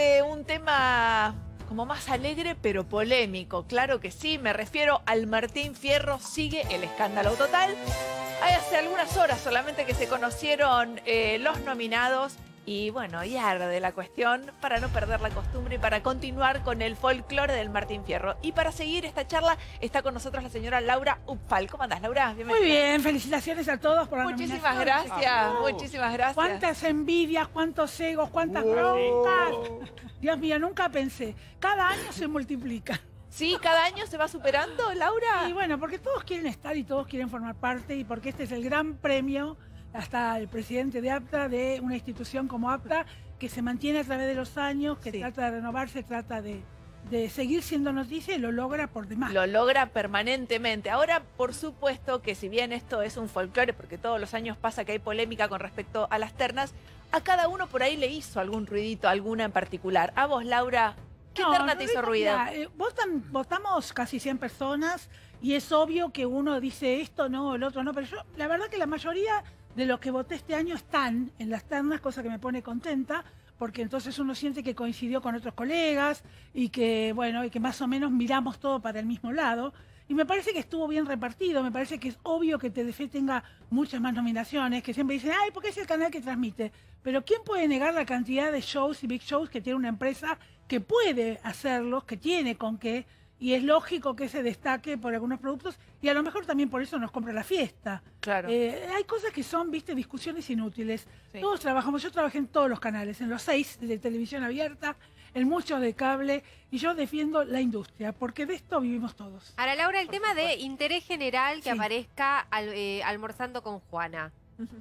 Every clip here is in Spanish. de un tema como más alegre pero polémico. Claro que sí, me refiero al Martín Fierro. Sigue el escándalo total. Hace algunas horas solamente que se conocieron los nominados. Y bueno, y arde la cuestión para no perder la costumbre y para continuar con el folclore del Martín Fierro. Y para seguir esta charla está con nosotros la señora Laura Uppal. ¿Cómo andás, Laura? Bienvenida. Muy bien, felicitaciones a todos por la nominación. Muchísimas gracias, muchísimas gracias. Cuántas envidias, cuántos egos, cuántas broncas. Dios mío, nunca pensé. Cada año se multiplica. Sí, cada año se va superando, Laura. Y bueno, porque todos quieren estar y todos quieren formar parte y porque este es el gran premio. Hasta el presidente de APTA, de una institución como APTA, que se mantiene a través de los años, que trata de renovarse, trata de seguir siendo noticia y lo logra por demás. Lo logra permanentemente. Ahora, por supuesto que si bien esto es un folclore, porque todos los años pasa que hay polémica con respecto a las ternas, a cada uno por ahí le hizo algún ruidito, alguna en particular. A vos, Laura, ¿qué terna te hizo ruido? Mira, votamos casi 100 personas y es obvio que uno dice esto, no, el otro no, pero yo, la verdad que la mayoría de los que voté este año están en las ternas, cosa que me pone contenta, porque entonces uno siente que coincidió con otros colegas y que, bueno, y que más o menos miramos todo para el mismo lado. Y me parece que estuvo bien repartido, me parece que es obvio que Telefe tenga muchas más nominaciones, que siempre dicen, ay, porque es el canal que transmite. Pero ¿quién puede negar la cantidad de shows y big shows que tiene una empresa que puede hacerlos, que tiene con qué? Y es lógico que se destaque por algunos productos y a lo mejor también por eso nos compra la fiesta. Claro. Hay cosas que son, viste, discusiones inútiles. Sí. Todos trabajamos, yo trabajé en todos los canales, en los 6 de televisión abierta, en muchos de cable, y yo defiendo la industria, porque de esto vivimos todos. Ahora, Laura, el tema de interés general que aparezca almorzando con Juana.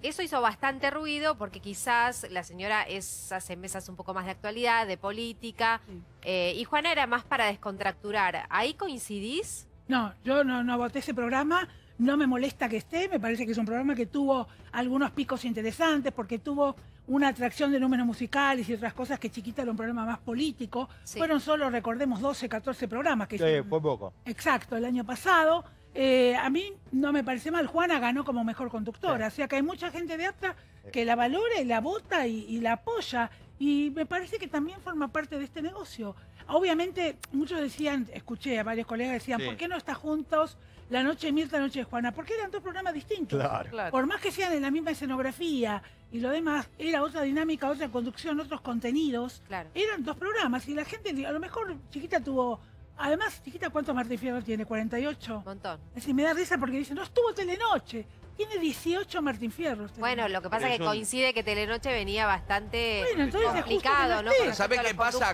Eso hizo bastante ruido porque quizás la señora hace mesas un poco más de actualidad, de política, y Juana era más para descontracturar. ¿Ahí coincidís? No, yo no voté ese programa, no me molesta que esté, me parece que es un programa que tuvo algunos picos interesantes porque tuvo una atracción de números musicales y otras cosas que chiquita era un programa más político. Sí. Fueron solo, recordemos, 12, 14 programas. Que sí, fue poco. Exacto, el año pasado. A mí no me parece mal, Juana ganó como mejor conductora, o sea que hay mucha gente de APTA que la valora y la vota y la apoya, y me parece que también forma parte de este negocio. Obviamente, muchos decían, escuché a varios colegas, decían, ¿por qué no está juntos La Noche de Mirta, La Noche de Juana? Porque eran dos programas distintos, claro. Por más que sean en la misma escenografía y lo demás, era otra dinámica, otra conducción, otros contenidos, eran dos programas, y la gente, a lo mejor chiquita tuvo... Además, chiquita, ¿cuántos Martín Fierro tiene? ¿48? Un montón. Así me da risa porque dice, no estuvo Telenoche. Tiene 18 Martín Fierro. Bueno, lo que pasa es que coincide que Telenoche venía bastante complicado, ¿no? ¿Sabés qué pasa?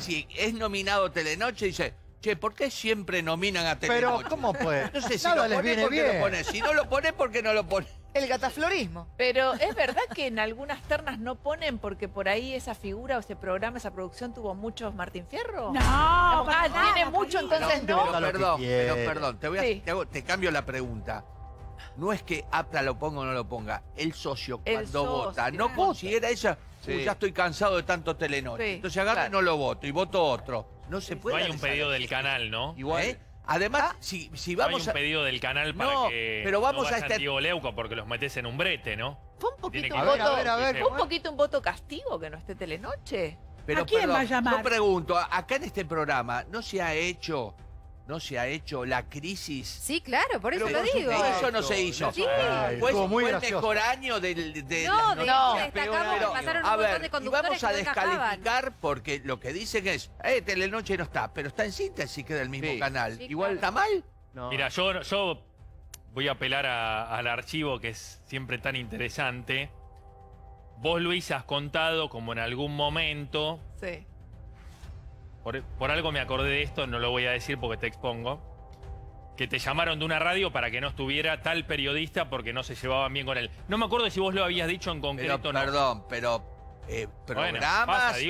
Si es nominado Telenoche, dice, che, ¿por qué siempre nominan a Telenoche? Pero, ¿cómo puede? No sé, si lo pones, ¿por qué lo pones? Si no lo pones, ¿por qué no lo pones? El gataflorismo. Pero es verdad que en algunas ternas no ponen porque por ahí esa figura o ese programa, esa producción tuvo muchos Martín Fierro. No, tiene mucho, entonces no. Perdón, te cambio la pregunta. No es que APTA lo ponga o no lo ponga. El socio cuando vota, no considera ella, ya estoy cansado de tanto Telenoche. Sí, entonces agarra y no lo voto y voto otro. No se puede. No hay un pedido del canal, ¿no? Igual. Además, si vamos a... No hay un pedido del canal para que pero vamos no vayan a Diego Leuco porque los metes en un brete, ¿no? Fue un poquito un voto castigo que no esté Telenoche. Pero, ¿a quién va a llamar? Yo pregunto, acá en este programa no se ha hecho la crisis. Sí, claro, por eso lo digo. Eso no se hizo. Sí. Fue muy contemporáneo de pasaron un montón de conductores. Y vamos a descalificar porque lo que dicen es, Telenoche no está, pero está en síntesis que del mismo canal. Sí, igual está mal. No. Mira, yo voy a apelar al archivo que es siempre tan interesante. Vos, Luis, has contado como en algún momento... Sí. Por algo me acordé de esto, no lo voy a decir porque te expongo, que te llamaron de una radio para que no estuviera tal periodista porque no se llevaban bien con él. No me acuerdo si vos lo habías dicho en concreto. Pero, perdón, pero programas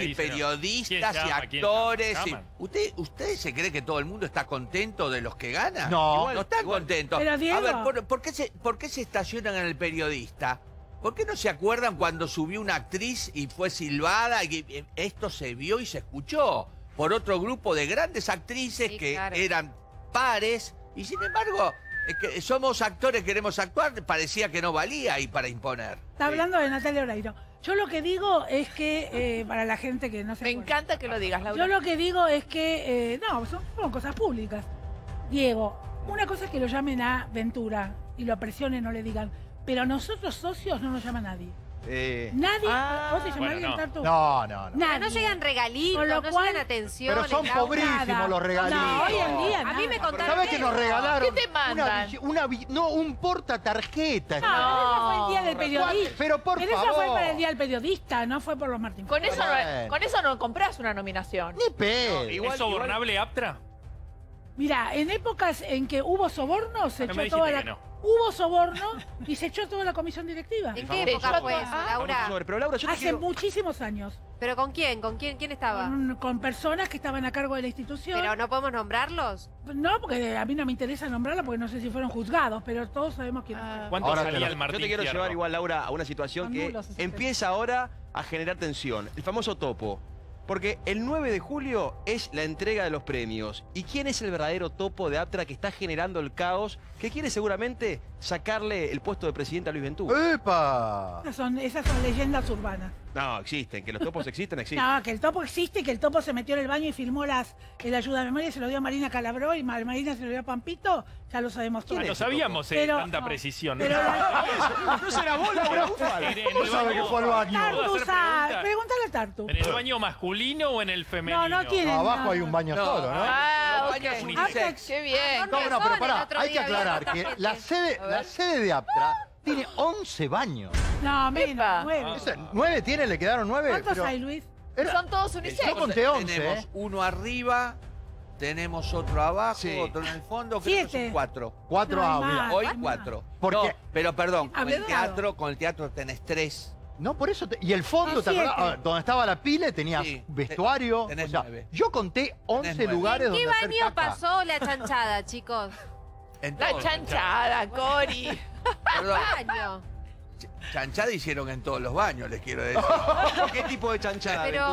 y periodistas y actores. ¿Ustedes se creen que todo el mundo está contento de los que ganan? No, igual, no están contentos. Pero, Diego... A ver, ¿por qué se estacionan en el periodista? ¿Por qué no se acuerdan cuando subió una actriz y fue silbada? Y esto se vio y se escuchó por otro grupo de grandes actrices que eran pares. Y sin embargo, que somos actores, queremos actuar, parecía que no valía ahí para imponer. Está hablando de Natalia O'Reiro. Yo lo que digo es que, para la gente que no se... Me encanta que lo digas, Laura. Yo lo que digo es que, no, son cosas públicas. Diego, una cosa es que lo llamen a Ventura y lo presionen, no le digan, pero nosotros socios no nos llama nadie. Nadie. ¿Vos te llamás alguien tanto? No, no, no. Nada, no llegan regalitos, no llegan atención. Pero son pobrísimos los regalitos. No, hoy en día. A mí me contaron. ¿Sabés que nos regalaron? ¿Qué te mandan? No, un porta tarjetas. No, pero ese fue el día del periodista. Pero por favor. Esa fue para el día del periodista, no fue por los Martín. Con eso no comprás una nominación. Ni pedo. ¿Es sobornable APTA? Mira, en épocas en que hubo sobornos, se echó toda la... Hubo soborno y se echó toda la comisión directiva. ¿En qué época fue eso, Laura? Pero, Laura, yo hace muchísimos años. ¿Pero con quién? ¿Con quién? ¿Quién estaba? Con personas que estaban a cargo de la institución. ¿Pero no podemos nombrarlos? No, porque a mí no me interesa nombrarlos porque no sé si fueron juzgados, pero todos sabemos quiénes fueron. ¿Cuánto salía el Martín? Yo te quiero llevar igual, Laura, a una situación que empieza ahora a generar tensión. El famoso topo. Porque el 9 de julio es la entrega de los premios. ¿Y quién es el verdadero topo de APTA que está generando el caos? Que quiere seguramente sacarle el puesto de presidente a Luis Ventú. ¡Epa! Esas son leyendas urbanas. No, existen. Que los topos existen. No, que el topo existe y que el topo se metió en el baño y firmó el ayuda a memoria y se lo dio a Marina Calabró y Marina se lo dio a Pampito. Ya lo sabemos todos. Lo sabíamos, tanta precisión. ¿No será vos, Laura? ¿Cómo sabe que fue al baño? Pregúntale a Tartu. ¿En el baño masculino o en el femenino? No, no tienen. Abajo hay un baño solo, ¿no? Ah, okay. Qué bien. No, pero pará, hay que aclarar que la sede de APTA tiene 11 baños. No, mira, 9. ¿9 tiene? ¿Le quedaron 9? ¿Cuántos hay, Luis? Son todos unisex. Yo conté 11. Tenemos uno arriba, tenemos otro abajo, otro en el fondo, creo que son 4. 4 ahora. Hoy 4. No, pero perdón, con el teatro tenés 3. No, por eso... Y el fondo, ¿te acordás? Donde estaba la pile tenías vestuario. O sea, yo conté 11 lugares donde hacer caca. ¿En qué baño pasó la chanchada, chicos? La chanchada, Cori. Perdón. Baño. Chanchada hicieron en todos los baños, les quiero decir. ¿Qué tipo de chanchada? Pero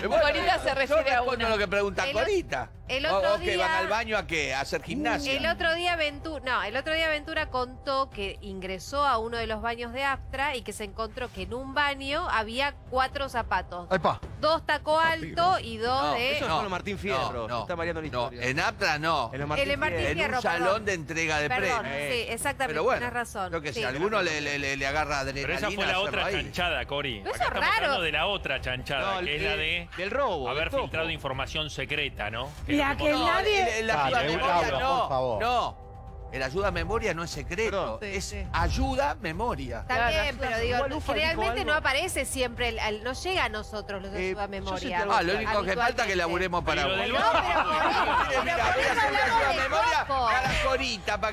Corita se refiere a uno lo que pregunta Corita. El otro día... ¿Van al baño a qué? ¿A hacer gimnasia? El otro día Ventura contó que ingresó a uno de los baños de APTA y que se encontró que en un baño había 4 zapatos. ¡Epa! 2 taco alto y 2 de... Eso es solo Martín Fierro. No, está mareando la historia. En APTA no. En Martín Fierro, en un salón de entrega de premios. Sí, exactamente, pero bueno, tenés razón. Creo que sí, alguno le agarra adrenalina. Pero esa fue la otra chanchada, Cori. Eso es raro. Hablando de la otra chanchada, que es la de... Del robo. Haber filtrado información secreta, ¿no? Mira, que nadie... El ayuda a memoria no es secreto, es ayuda a memoria. Está bien, pero digo, realmente no aparece siempre, no llega a nosotros los de ayuda a memoria. Lo único que falta es que laburemos para vos. No, pero para que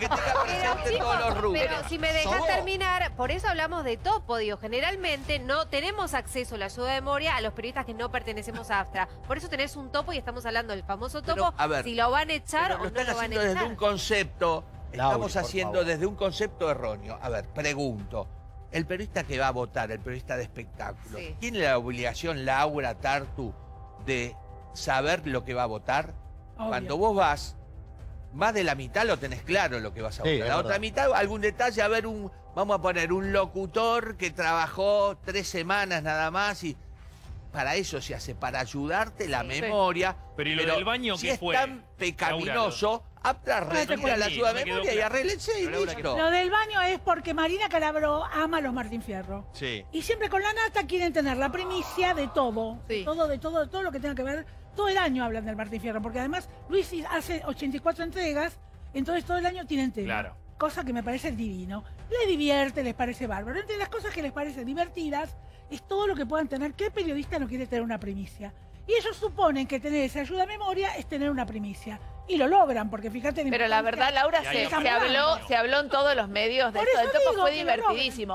tenga presente todos los rubros. Pero si me dejas terminar, por eso hablamos de topo, digo, generalmente no tenemos acceso a la ayuda de memoria a los periodistas que no pertenecemos a APTA. Por eso tenés un topo y estamos hablando del famoso topo, si lo van a echar o no lo van a echar. Lo están haciendo desde un concepto. Estamos haciendo desde un concepto erróneo. A ver, pregunto. El periodista que va a votar, el periodista de espectáculos, ¿tiene la obligación, Laura, Tartu, de saber lo que va a votar? Obvio. Cuando vos vas, más de la mitad lo tenés claro lo que vas a votar. La otra mitad, algún detalle, a ver, vamos a poner un locutor que trabajó 3 semanas nada más y... Para eso se hace, para ayudarte la memoria. Pero ¿y lo del baño qué fue? Si es tan pecaminoso, APTA retira la ayuda de memoria y arréglense y listo. Lo del baño es porque Marina Calabró ama a los Martín Fierro. Sí. Y siempre con la nata quieren tener la primicia de todo. Sí. De todo lo que tenga que ver. Todo el año hablan del Martín Fierro, porque además Luis hace 84 entregas, entonces todo el año tienen tema. Claro. Cosa que me parece divino. Les divierte, les parece bárbaro. Entre las cosas que les parecen divertidas... Es todo lo que puedan tener. ¿Qué periodista no quiere tener una primicia? Y ellos suponen que tener esa ayuda a memoria es tener una primicia. Y lo logran, porque fíjate... Pero la verdad, Laura, se habló en todos los medios de esto. El topo fue divertidísimo.